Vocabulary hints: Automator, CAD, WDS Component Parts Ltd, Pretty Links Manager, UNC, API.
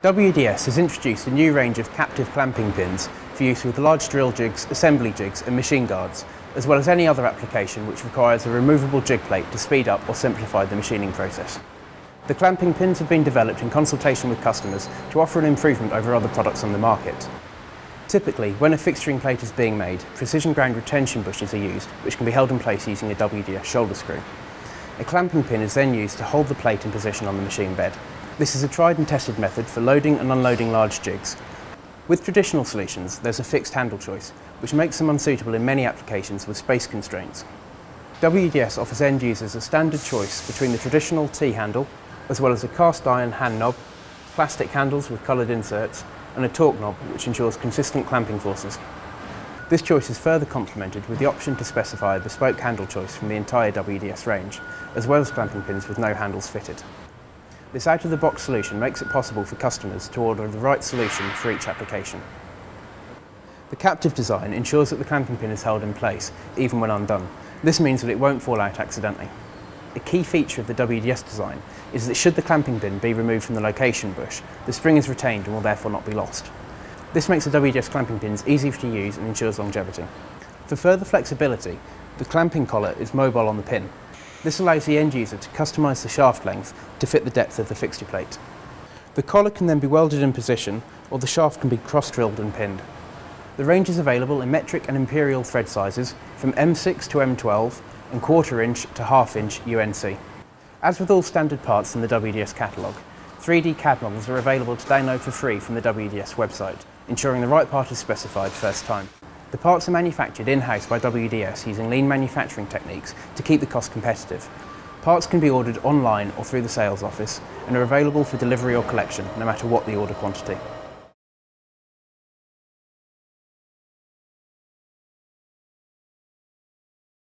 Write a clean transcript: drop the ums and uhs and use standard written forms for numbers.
WDS has introduced a new range of captive clamping pins for use with large drill jigs, assembly jigs and machine guards, as well as any other application which requires a removable jig plate to speed up or simplify the machining process. The clamping pins have been developed in consultation with customers to offer an improvement over other products on the market. Typically, when a fixturing plate is being made, precision ground retention bushes are used, which can be held in place using a WDS shoulder screw. A clamping pin is then used to hold the plate in position on the machine bed. This is a tried and tested method for loading and unloading large jigs. With traditional solutions, there's a fixed handle choice, which makes them unsuitable in many applications with space constraints. WDS offers end users a standard choice between the traditional T-handle, as well as a cast iron hand knob, plastic handles with coloured inserts, and a torque knob which ensures consistent clamping forces. This choice is further complemented with the option to specify a bespoke handle choice from the entire WDS range, as well as clamping pins with no handles fitted. This out-of-the-box solution makes it possible for customers to order the right solution for each application. The captive design ensures that the clamping pin is held in place, even when undone. This means that it won't fall out accidentally. A key feature of the WDS design is that should the clamping pin be removed from the location bush, the spring is retained and will therefore not be lost. This makes the WDS clamping pins easy to use and ensures longevity. For further flexibility, the clamping collar is mobile on the pin. This allows the end user to customise the shaft length to fit the depth of the fixture plate. The collar can then be welded in position, or the shaft can be cross-drilled and pinned. The range is available in metric and imperial thread sizes from M6 to M12 and 1/4 inch to 1/2 inch UNC. As with all standard parts in the WDS catalogue, 3D CAD models are available to download for free from the WDS website, ensuring the right part is specified first time. The parts are manufactured in-house by WDS using lean manufacturing techniques to keep the cost competitive. Parts can be ordered online or through the sales office and are available for delivery or collection, no matter what the order quantity.